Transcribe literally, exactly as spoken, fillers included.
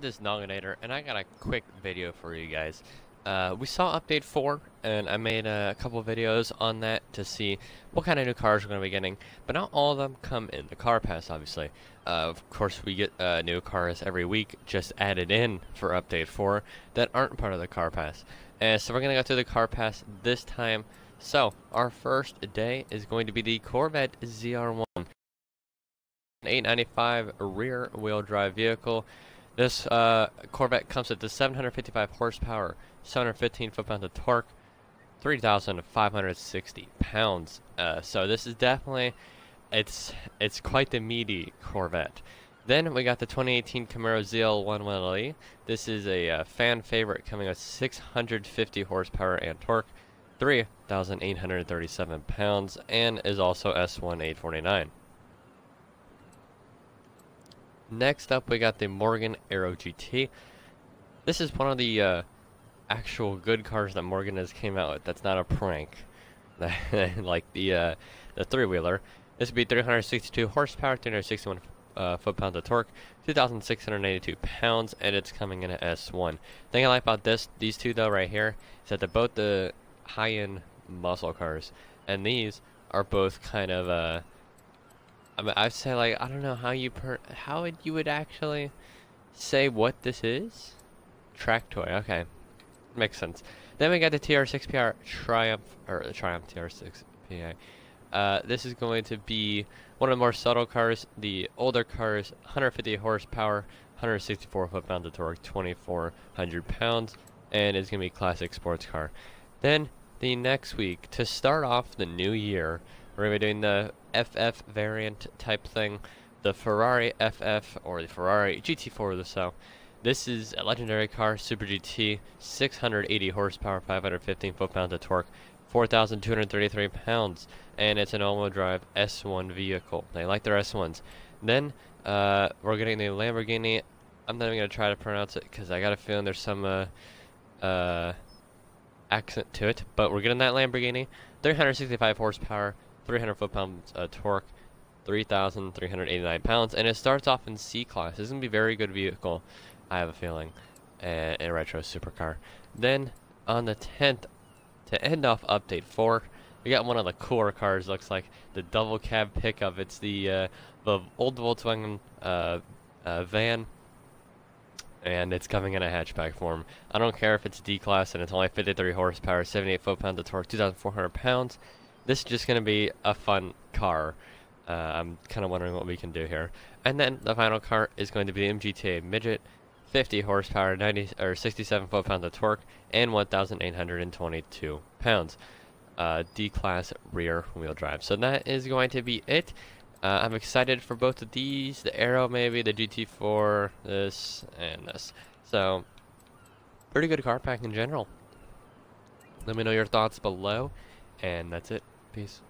This Nogonator, and I got a quick video for you guys. Uh, we saw update four, and I made a couple videos on that to see what kind of new cars we're going to be getting, but not all of them come in the car pass, obviously. Uh, of course, we get uh, new cars every week, just added in for update four, that aren't part of the car pass. And so we're going to go through the car pass this time. So, our first day is going to be the Corvette Z R one, an eight ninety-five rear-wheel drive vehicle. This uh, Corvette comes with the seven hundred fifty-five horsepower, seven hundred fifteen foot-pounds of torque, three thousand five hundred sixty pounds. Uh, so this is definitely, it's it's quite the meaty Corvette. Then we got the twenty eighteen Camaro Z L one one L E. This is a uh, fan favorite, coming with six hundred fifty horsepower and torque, three thousand eight hundred thirty-seven pounds, and is also S one eight forty-nine. Next up, we got the Morgan Aero G T. This is one of the uh, actual good cars that Morgan has came out with. That's not a prank. Like the uh, the three-wheeler. This would be three hundred sixty-two horsepower, three hundred sixty-one uh, foot-pounds of torque, two thousand six hundred eighty-two pounds, and it's coming in an S one. The thing I like about this, these two though right here, is that they're both the high-end muscle cars, and these are both kind of uh, I mean, I'd say, like, I don't know how you per how would you would actually say what this is. Track toy, okay, makes sense. Then we got the T R six P R Triumph, or the Triumph T R six P A. Uh, this is going to be one of the more subtle cars, the older cars, one hundred fifty horsepower, one hundred sixty-four foot-pounds of torque, twenty-four hundred pounds, and it's gonna be a classic sports car. Then the next week, to start off the new year, we're gonna be doing the F F variant type thing, the Ferrari F F, or the Ferrari G T four or so. This is a legendary car, Super G T, six hundred eighty horsepower, five hundred fifteen foot-pounds of torque, four thousand two hundred thirty-three pounds, and it's an all-wheel drive S one vehicle. They like their S ones. Then uh, we're getting the Lamborghini. I'm not even gonna try to pronounce it because I got a feeling there's some uh, uh, accent to it. But we're getting that Lamborghini, three hundred sixty-five horsepower, three hundred foot-pounds uh, torque, three thousand three hundred eighty-nine pounds, and it starts off in C-Class. This is going to be a very good vehicle, I have a feeling, and a retro supercar. Then, on the tenth, to end off update four, we got one of the cooler cars, looks like, the double cab pickup. It's the, uh, the old Volkswagen uh, uh, van, and it's coming in a hatchback form. I don't care if it's D-Class, and it's only fifty-three horsepower, seventy-eight foot-pounds of torque, two thousand four hundred pounds. This is just going to be a fun car. Uh, I'm kind of wondering what we can do here. And then the final car is going to be the M G T A Midget, fifty horsepower, ninety or sixty-seven foot-pounds of torque, and one thousand eight hundred twenty-two pounds. Uh, D-Class rear-wheel drive. So that is going to be it. Uh, I'm excited for both of these, the Aero maybe, the G T four, this, and this. So, pretty good car pack in general. Let me know your thoughts below, and that's it. Peace.